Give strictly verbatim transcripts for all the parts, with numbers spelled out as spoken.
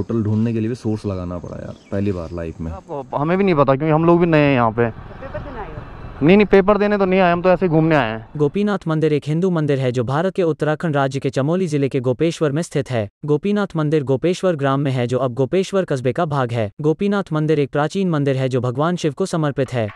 Hotel ढूंढने के लिए भी सोर्स लगाना पड़ा यार, पहली बार लाइफ में। हमें भी नहीं पता क्योंकि हम लोग भी नए हैं यहाँ पे। नहीं नहीं पेपर देने तो नहीं आए, हम तो ऐसे घूमने आए हैं। गोपीनाथ मंदिर एक हिंदू मंदिर है जो भारत के उत्तराखंड राज्य के चमोली जिले के गोपेश्वर में स्थित है। गोपीनाथ मंदिर गोपेश्वर ग्राम में है जो अब गोपेश्वर कस्बे का भाग है। गोपीनाथ मंदिर एक प्राचीन मंदिर है जो भगवान शिव को समर्पित है।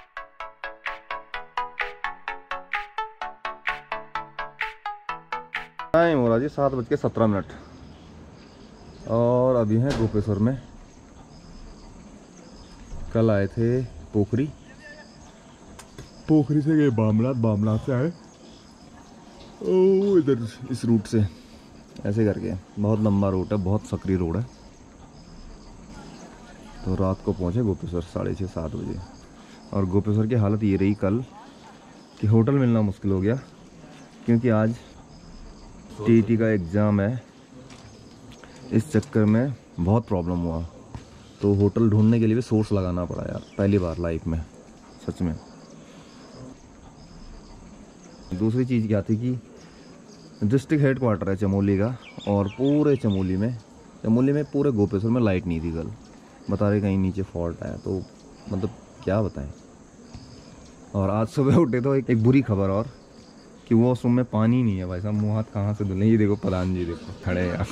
टाइम हो रहा जी सात बज के सत्रह मिनट और अभी हैं गोपेश्वर में। कल आए थे पोखरी, पोखरी से गए बामनाथ, बामनाथ से आए ओ इधर इस रूट से ऐसे करके। बहुत लंबा रूट है, बहुत सकरी रोड है। तो रात को पहुंचे गोपेश्वर साढ़े छः सात बजे। और गोपेश्वर की हालत ये रही कल कि होटल मिलना मुश्किल हो गया क्योंकि आज टीईटी का एग्ज़ाम है। इस चक्कर में बहुत प्रॉब्लम हुआ, तो होटल ढूंढने के लिए भी सोर्स लगाना पड़ा यार, पहली बार लाइफ में सच में। दूसरी चीज़ क्या थी कि डिस्ट्रिक्ट हेड क्वार्टर है चमोली का, और पूरे चमोली में चमोली में पूरे गोपेश्वर में लाइट नहीं थी कल। बता रहे कहीं नीचे फॉल्ट आया, तो मतलब क्या बताएं। और आज सुबह उठे तो एक, एक बुरी खबर और कि वो वॉशरूम में पानी नहीं है भाई साहब। मुँह हाथ कहाँ से धुले, ये देखो प्रधान जी देखो खड़े यार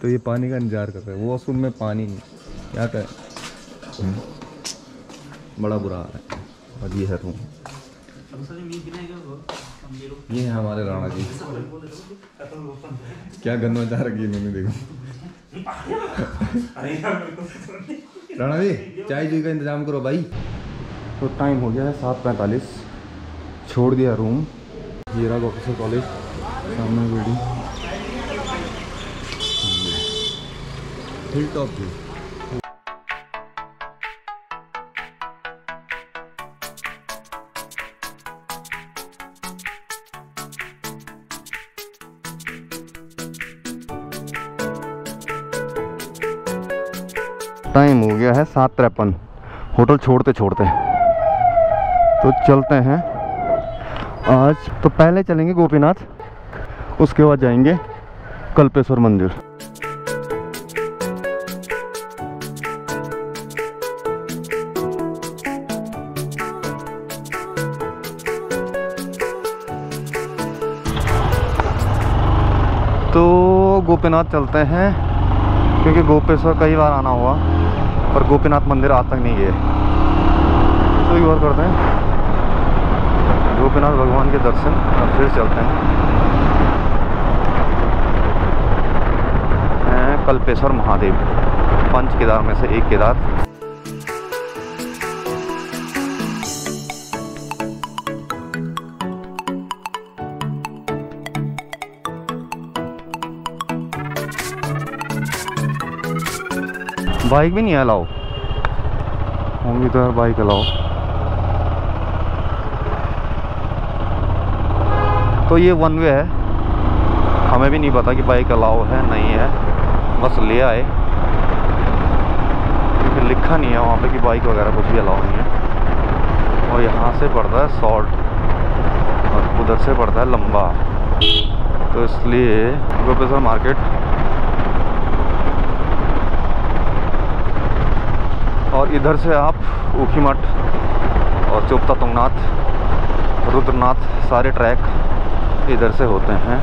तो ये पानी का इंतजार कर रहे हैं, वो वॉशरूम में पानी नहीं, क्या करें, बड़ा बुरा हाल है। और ये है रूम, ये है हमारे राणा जी, क्या गंद मचा रखी मैंने देखो राणा जी चाय जी का इंतजाम करो भाई। तो टाइम हो गया है सात पैंतालीस, छोड़ दिया रूम। ये रहा गोपेश्वर कॉलेज सामने बिल्डिंग, हिल टॉप थी। टाइम हो गया है सात तिरपन, होटल छोड़ते छोड़ते। तो चलते हैं आज, तो पहले चलेंगे गोपीनाथ, उसके बाद जाएंगे कल्पेश्वर मंदिर। तो गोपीनाथ चलते हैं क्योंकि गोपेश्वर कई बार आना हुआ पर गोपीनाथ मंदिर आज तक नहीं गए। तो एक बार करते हैं गोपीनाथ भगवान के दर्शन और फिर चलते हैं कल्पेश्वर महादेव, पंच केदार में से एक केदार। बाइक भी नहीं अलाओ होंगी तो यार, बाइक अलाओ। तो ये वन वे है, हमें भी नहीं पता कि बाइक अलाओ है नहीं है, बस ले आए क्योंकि लिखा नहीं है वहाँ पे कि बाइक वगैरह कुछ भी अलाउ नहीं है। और यहाँ से पड़ता है शॉर्ट और उधर से पड़ता है लंबा, तो इसलिए गोपेश्वर मार्केट। और इधर से आप ऊखी मठ और चोपता, तुंगनाथ, रुद्रनाथ, सारे ट्रैक इधर से होते हैं।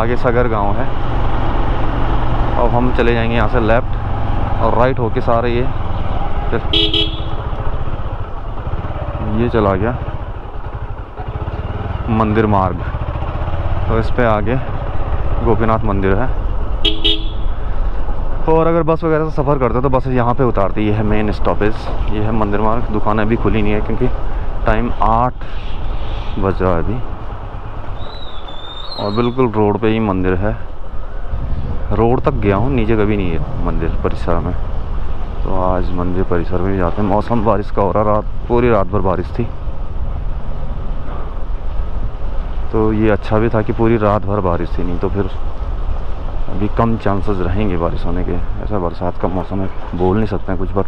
आगे सगर गांव है। अब हम चले जाएंगे यहाँ से लेफ्ट और राइट होके सारे ये ये चला गया मंदिर मार्ग, तो इस पे आगे गोपीनाथ मंदिर है। और अगर बस वगैरह से सफ़र करते तो बस यहाँ पे उतारती। ये है मेन स्टॉपेज, ये है मंदिर मार्ग। दुकान अभी खुली नहीं है क्योंकि टाइम आठ बज रहा है अभी, और बिल्कुल रोड पे ही मंदिर है। रोड तक गया हूँ, नीचे कभी नहीं है मंदिर परिसर में, तो आज मंदिर परिसर में भी जाते हैं। मौसम बारिश का हो रहा, रात पूरी रात भर बारिश थी, तो ये अच्छा भी था कि पूरी रात भर बारिश थी, नहीं तो फिर अभी कम चांसेस रहेंगे बारिश होने के। ऐसा बरसात का मौसम है, बोल नहीं सकते हैं कुछ, पर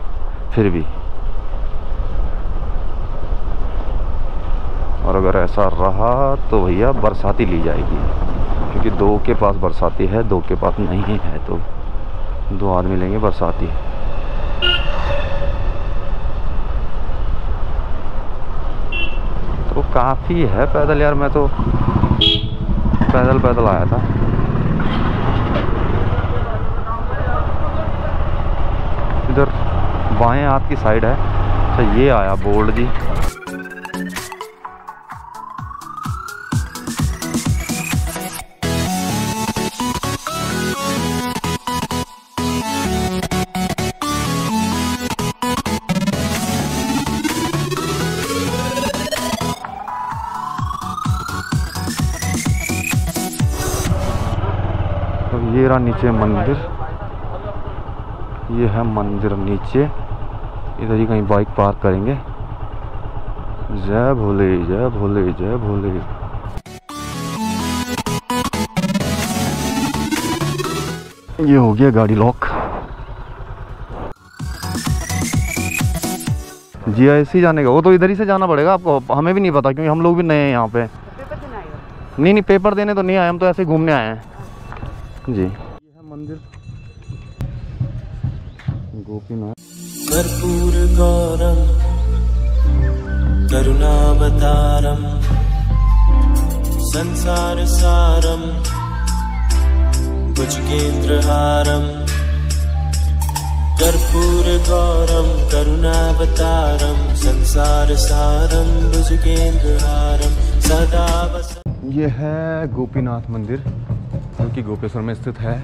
फिर भी। और अगर ऐसा रहा तो भैया बरसाती ली जाएगी, क्योंकि दो के पास बरसाती है, दो के पास नहीं है, तो दो आदमी लेंगे बरसाती। तो काफ़ी है पैदल यार, मैं तो पैदल पैदल आया था। इधर बाएं हाथ की साइड है। अच्छा ये आया बोर्ड जी, ये नीचे मंदिर, ये है मंदिर नीचे। इधर ही कहीं बाइक पार्क करेंगे। जय भोले जय भोले जय भोले। ये हो गया गाड़ी लॉक। जी ऐसे जाने का वो तो इधर ही से जाना पड़ेगा आपको, हमें भी नहीं पता क्योंकि हम लोग भी नए हैं यहाँ पे। नहीं नहीं पेपर देने तो नहीं आए, हम तो ऐसे घूमने आए हैं जी। यह है मंदिर गोपीनाथ। कर्पूर गौरम करुणावतारम संसार सारम भुजगेंद्रहारम। कर्पूर गौरम करुणावतारम संसार सारम भुजगेंद्रहारम सदा वस। यह है गोपीनाथ मंदिर कि गोपेश्वर में स्थित है।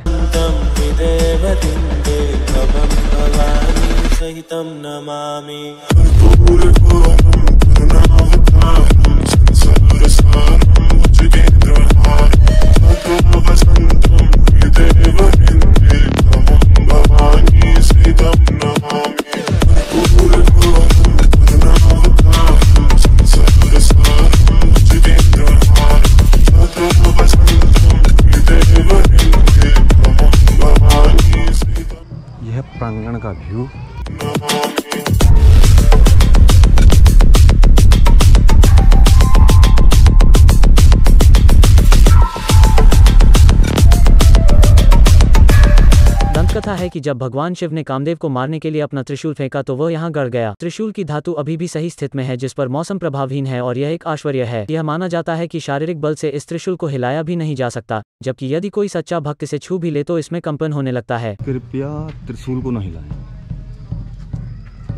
प्रांगण का व्यू। दंतकथा है कि जब भगवान शिव ने कामदेव को मारने के लिए अपना त्रिशूल फेंका तो वह यहाँ गड़ गया। त्रिशूल की धातु अभी भी सही स्थिति में है जिस पर मौसम प्रभावहीन है, और यह एक आश्चर्य है। यह माना जाता है कि शारीरिक बल से इस त्रिशूल को हिलाया भी नहीं जा सकता, जबकि यदि कोई सच्चा भक्त इसे छू भी ले तो इसमें कंपन होने लगता है। कृपया त्रिशूल को न हिलाएं।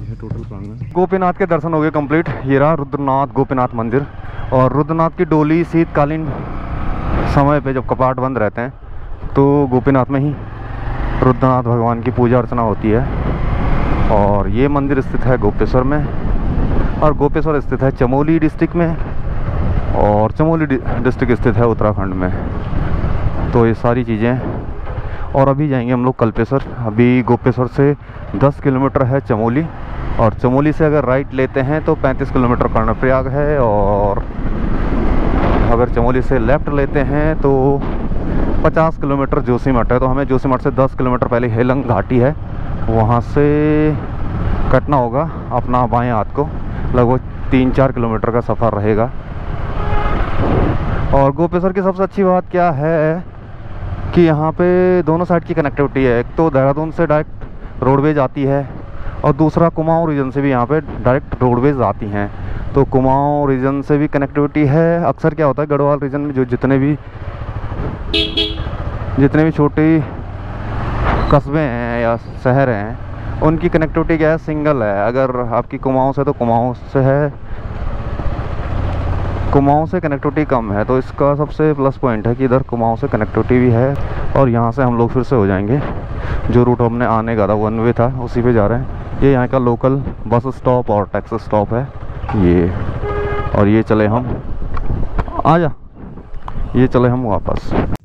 यह टोटल प्रांगण। गोपीनाथ के दर्शन हो गए कंप्लीट। ये रहा रुद्रनाथ गोपीनाथ मंदिर। और रुद्रनाथ की डोली शीतकालीन समय पे जब कपाट बंद रहते हैं तो गोपीनाथ में ही रुद्रनाथ भगवान की पूजा अर्चना होती है। और ये मंदिर स्थित है गोपेश्वर में, और गोपेश्वर स्थित है चमोली डिस्ट्रिक्ट में, और चमोली डिस्ट्रिक्ट स्थित है उत्तराखंड में। तो ये सारी चीज़ें। और अभी जाएंगे हम लोग कल्पेश्वर। अभी गोपेश्वर से दस किलोमीटर है चमोली, और चमोली से अगर राइट लेते हैं तो पैंतीस किलोमीटर कर्णप्रयाग है, और अगर चमोली से लेफ़्ट लेते हैं तो पचास किलोमीटर जोशी मठ है। तो हमें जोशी मठ से दस किलोमीटर पहले हेलंग घाटी है, वहाँ से कटना होगा अपना बाएं हाथ को। लगभग तीन चार किलोमीटर का सफ़र रहेगा। और गोपेश्वर की सबसे अच्छी बात क्या है कि यहाँ पे दोनों साइड की कनेक्टिविटी है। एक तो देहरादून से डायरेक्ट रोडवेज आती है, और दूसरा कुमाऊँ रीजन से भी यहाँ पे डायरेक्ट रोडवेज आती हैं। तो कुमाऊँ रीजन से भी कनेक्टिविटी है। अक्सर क्या होता है गढ़वाल रीजन में जो जितने भी जितने भी छोटे कस्बे हैं या शहर हैं उनकी कनेक्टिविटी क्या है, सिंगल है। अगर आपकी कुमाऊँ से तो कुमाऊँ से है, कुमाऊँ से कनेक्टिविटी कम है। तो इसका सबसे प्लस पॉइंट है कि इधर कुमाऊँ से कनेक्टिविटी भी है। और यहाँ से हम लोग फिर से हो जाएंगे, जो रूट हमने आने का था वन वे था उसी पे जा रहे हैं। ये यहाँ का लोकल बस स्टॉप और टैक्सी स्टॉप है ये। और ये चले हम आ जा ये चले हम वापस।